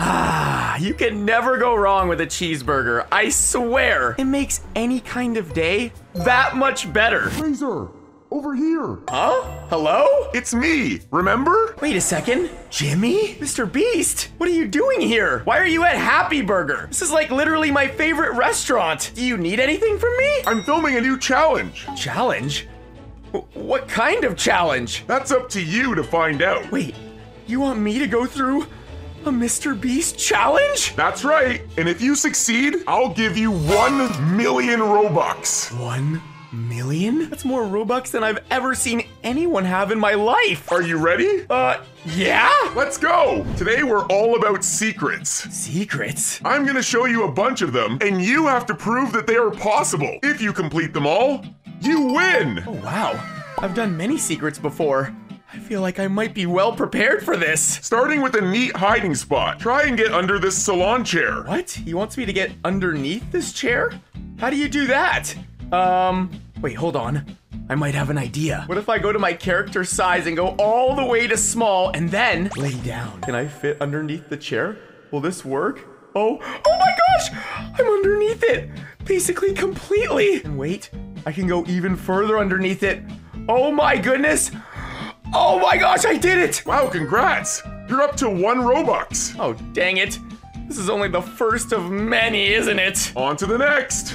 Ah, you can never go wrong with a cheeseburger. I swear, it makes any kind of day that much better. Graser, over here. Huh? Hello? It's me, remember? Wait a second, Jimmy? MrBeast, what are you doing here? Why are you at Happy Burger? This is like literally my favorite restaurant. Do you need anything from me? I'm filming a new challenge. Challenge? What kind of challenge? That's up to you to find out. Wait, you want me to go through a MrBeast challenge? That's right. And if you succeed, I'll give you 1,000,000 Robux. 1,000,000? That's more Robux than I've ever seen anyone have in my life. Are you ready? Yeah? Let's go. Today, we're all about secrets. Secrets? I'm gonna show you a bunch of them, and you have to prove that they are possible. If you complete them all, you win! Oh, wow. I've done many secrets before. I feel like I might be well prepared for this. Starting with a neat hiding spot. Try and get under this salon chair. What? He wants me to get underneath this chair? How do you do that? Wait, hold on. I might have an idea. What if I go to my character size and go all the way to small and then lay down? Can I fit underneath the chair? Will this work? Oh my gosh! I'm underneath it, basically completely. And wait, I can go even further underneath it. Oh my goodness! Oh my gosh, I did it! Wow, congrats! You're up to 1 Robux. Oh, dang it. This is only the first of many, isn't it? On to the next.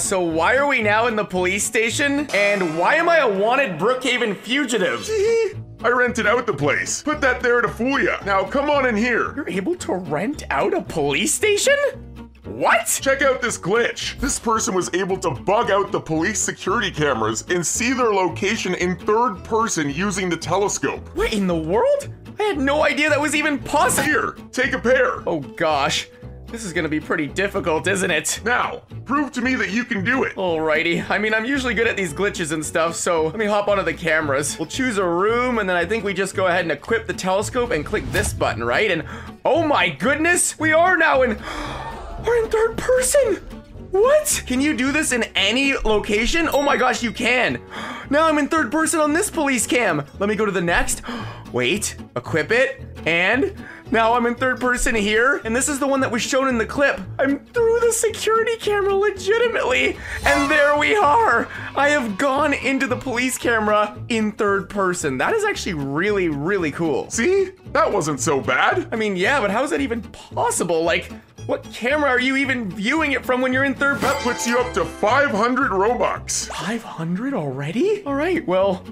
So why are we now in the police station? And why am I a wanted Brookhaven fugitive? I rented out the place. Put that there to fool you. Now come on in here. You're able to rent out a police station? What? Check out this glitch. This person was able to bug out the police security cameras and see their location in third person using the telescope. What in the world? I had no idea that was even possible. Here, take a pair. Oh gosh, this is gonna be pretty difficult, isn't it? Now, prove to me that you can do it. Alrighty, I mean, I'm usually good at these glitches and stuff, so let me hop onto the cameras. We'll choose a room, and then I think we just go ahead and equip the telescope and click this button, right? And oh my goodness, we are now in... We're in third person! What? Can you do this in any location? Oh my gosh, you can! Now I'm in third person on this police cam! Let me go to the next. Wait, equip it, and now I'm in third person here, and this is the one that was shown in the clip. I'm through the security camera legitimately, and there we are! I have gone into the police camera in third person. That is actually really, really cool. See? That wasn't so bad. I mean, yeah, but how is that even possible? Like, what camera are you even viewing it from when you're in third? That puts you up to 500 Robux. 500 already? All right, well,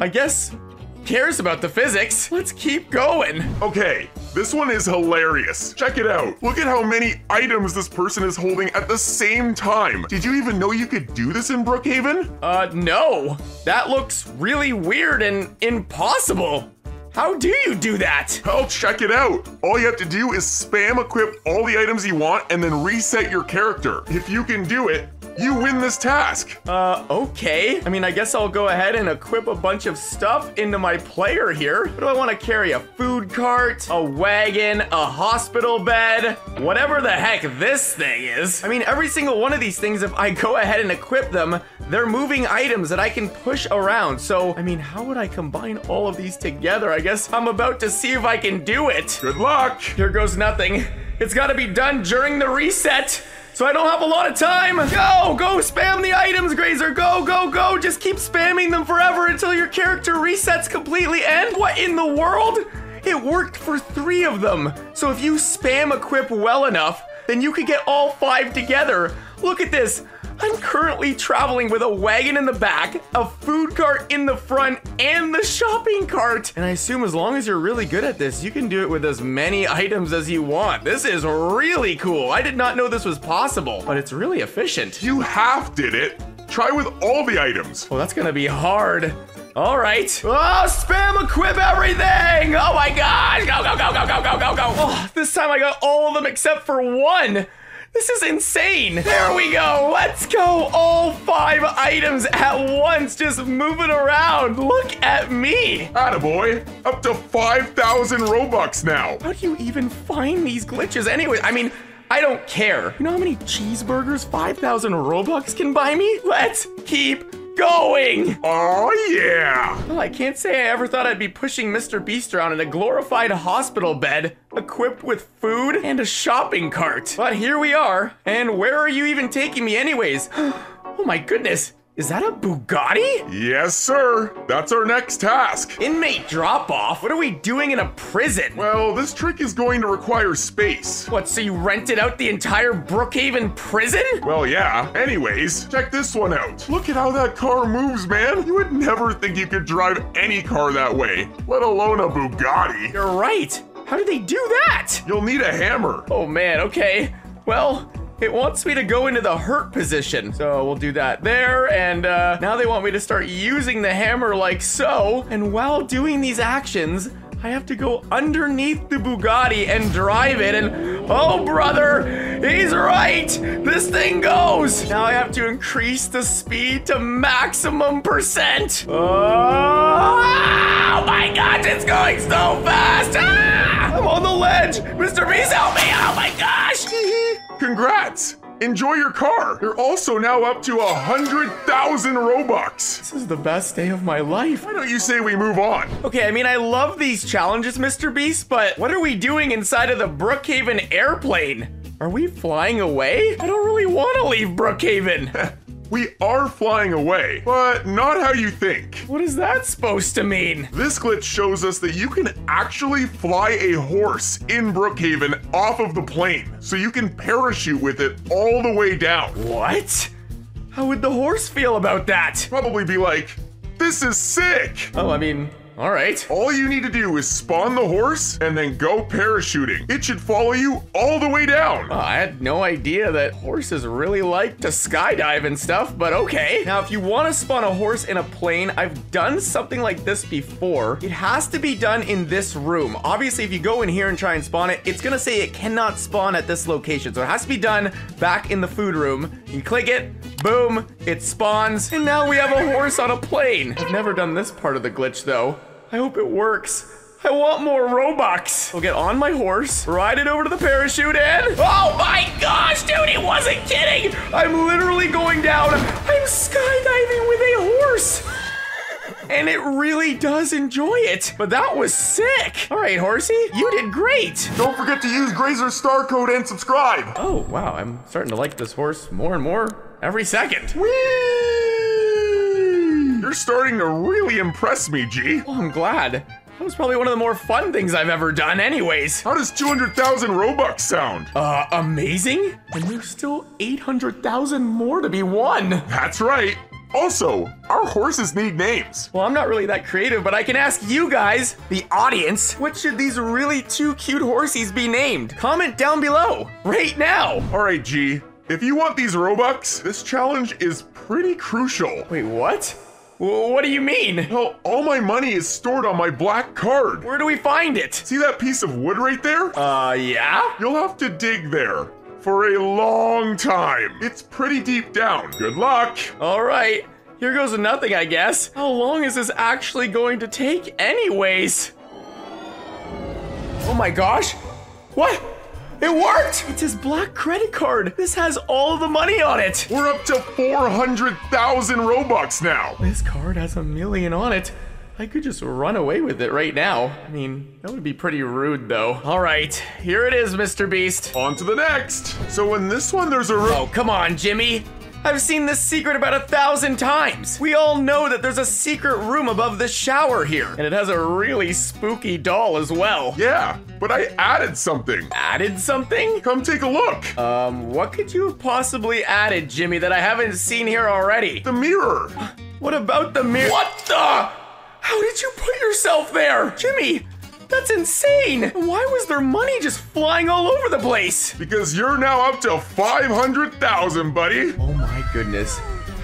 I guess who cares about the physics? Let's keep going. Okay, this one is hilarious. Check it out. Look at how many items this person is holding at the same time. Did you even know you could do this in Brookhaven? No. That looks really weird and impossible. How do you do that? Well, check it out. All you have to do is spam equip all the items you want and then reset your character. If you can do it, you win this task. Okay. I mean, I guess I'll go ahead and equip a bunch of stuff into my player here. What do I want to carry? A food cart, a wagon, a hospital bed, whatever the heck this thing is. I mean, every single one of these things, if I go ahead and equip them, they're moving items that I can push around. So, I mean, how would I combine all of these together? I guess I'm about to see if I can do it. Good luck. Here goes nothing. It's got to be done during the reset. So I don't have a lot of time. Go spam the items, Graser. Go. Just keep spamming them forever until your character resets completely. And what in the world? It worked for 3 of them. So if you spam equip well enough, then you could get all 5 together. Look at this. I'm currently traveling with a wagon in the back, a food cart in the front, and the shopping cart. And I assume as long as you're really good at this, you can do it with as many items as you want. This is really cool. I did not know this was possible, but it's really efficient. You half did it. Try with all the items. Well, that's gonna be hard. All right. Oh, spam equip everything. Oh my gosh. Go. Oh, this time I got all of them except for 1. This is insane. There we go. Let's go all 5 items at once, just moving around. Look at me. Attaboy, up to 5,000 Robux now. How do you even find these glitches anyway? I mean, I don't care. You know how many cheeseburgers 5,000 Robux can buy me? Let's keep going! Oh yeah! Well, I can't say I ever thought I'd be pushing Mr. Beast around in a glorified hospital bed, equipped with food and a shopping cart. But here we are, and where are you even taking me anyways? Oh my goodness! Is that a Bugatti? Yes, sir. That's our next task. Inmate drop-off? What are we doing in a prison? Well, this trick is going to require space. What, so you rented out the entire Brookhaven prison? Well, yeah. Anyways, check this one out. Look at how that car moves, man. You would never think you could drive any car that way, let alone a Bugatti. You're right. How do they do that? You'll need a hammer. Oh, man, okay. Well, it wants me to go into the hurt position. So we'll do that there, and now they want me to start using the hammer like so. And while doing these actions, I have to go underneath the Bugatti and drive it, and oh brother, he's right! This thing goes! Now I have to increase the speed to maximum %. Oh my gosh, it's going so fast! Ah! I'm on the ledge! Mr. Beast, help me! Oh my gosh! Congrats! Enjoy your car! You're also now up to 100,000 Robux! This is the best day of my life. Why don't you say we move on? Okay, I mean, I love these challenges, Mr. Beast, but what are we doing inside of the Brookhaven airplane? Are we flying away? I don't really want to leave Brookhaven. We are flying away, but not how you think. What is that supposed to mean? This glitch shows us that you can actually fly a horse in Brookhaven off of the plane, so you can parachute with it all the way down. What? How would the horse feel about that? Probably be like, this is sick. Oh, I mean, all right. All you need to do is spawn the horse and then go parachuting. It should follow you all the way down. I had no idea that horses really like to skydive and stuff, but okay. Now, if you want to spawn a horse in a plane, I've done something like this before. It has to be done in this room. Obviously, if you go in here and try and spawn it, it's going to say it cannot spawn at this location. So it has to be done back in the food room. You click it. Boom, it spawns. And now we have a horse on a plane. I've never done this part of the glitch, though. I hope it works. I want more Robux. I'll get on my horse, ride it over to the parachute, and oh my gosh, dude, he wasn't kidding. I'm literally going down. I'm skydiving with a horse. And it really does enjoy it. But that was sick. All right, horsey, you did great. Don't forget to use Graser's star code and subscribe. Oh, wow, I'm starting to like this horse more and more every second. Whee! You're starting to really impress me, G. Well, I'm glad. That was probably one of the more fun things I've ever done anyways. How does 200,000 Robux sound? Amazing? And there's still 800,000 more to be won. That's right. Also, our horses need names. Well, I'm not really that creative, but I can ask you guys, the audience, what should these really two cute horsies be named? Comment down below, right now. All right, G, if you want these Robux, this challenge is pretty crucial. Wait, what? What do you mean? Well, all my money is stored on my black card. Where do we find it? See that piece of wood right there? Yeah? You'll have to dig there for a long time. It's pretty deep down. Good luck. All right, here goes nothing, I guess. How long is this actually going to take anyways? Oh my gosh, what? It worked! It's his black credit card. This has all the money on it. We're up to 400,000 Robux now. This card has a million on it. I could just run away with it right now. I mean, that would be pretty rude though. All right, here it is, Mr. Beast. On to the next. So in this one, there's a Oh, come on, Jimmy. I've seen this secret about 1,000 times. We all know that there's a secret room above the shower here. And it has a really spooky doll as well. Yeah, but I added something. Added something? Come take a look. What could you have possibly added, Jimmy, that I haven't seen here already? The mirror. What about the mirror? What the? How did you put yourself there? Jimmy, that's insane. Why was their money just flying all over the place? Because you're now up to 500,000, buddy. Oh my goodness.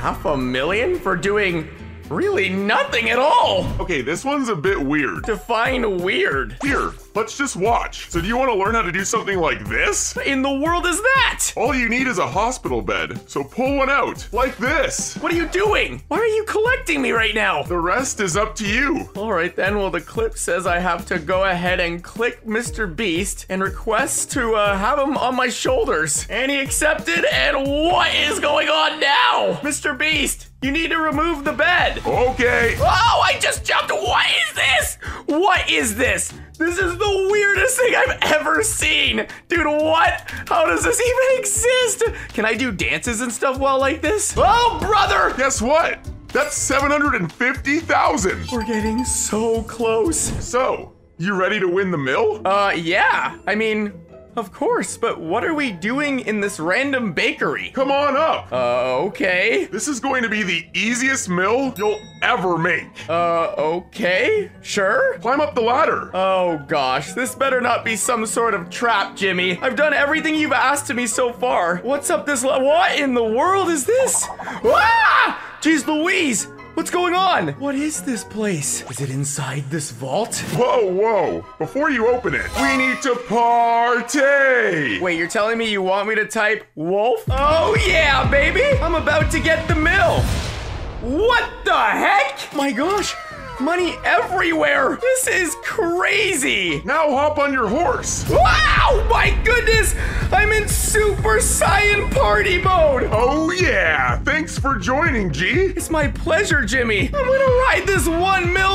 500,000 for doing really nothing at all. Okay, this one's a bit weird. Define weird. Here, let's just watch. So do you want to learn how to do something like this? What in the world is that? All you need is a hospital bed, so pull one out, like this. What are you doing? Why are you collecting me right now? The rest is up to you. All right then, well the clip says I have to go ahead and click Mr. Beast and request to have him on my shoulders. And he accepted, and what is going on now? Mr. Beast, You need to remove the bed. Okay. Oh, I just jumped. What is this? What is this? This is the weirdest thing I've ever seen. Dude, what? How does this even exist? Can I do dances and stuff while like this? Oh, brother. Guess what? That's 750,000. We're getting so close. So, you ready to win the mill? Yeah. I mean, of course, but what are we doing in this random bakery? Come on up. Okay. This is going to be the easiest mill you'll ever make. Okay, sure. Climb up the ladder. Oh gosh, this better not be some sort of trap, Jimmy. I've done everything you've asked of me so far. What's up this ladder? What in the world is this? Ah! Jeez Louise! What's going on? What is this place? Is it inside this vault? Whoa, whoa. Before you open it, we need to party. Wait, you're telling me you want me to type wolf? Oh yeah, baby. I'm about to get the mill. What the heck? My gosh, money everywhere. This is crazy. Now hop on your horse. Wow, my goodness. I'm in Super Saiyan party mode. Oh yeah, thanks for joining, G. It's my pleasure, Jimmy. I'm gonna ride this 1 mil